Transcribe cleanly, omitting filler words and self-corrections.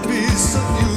to be so new.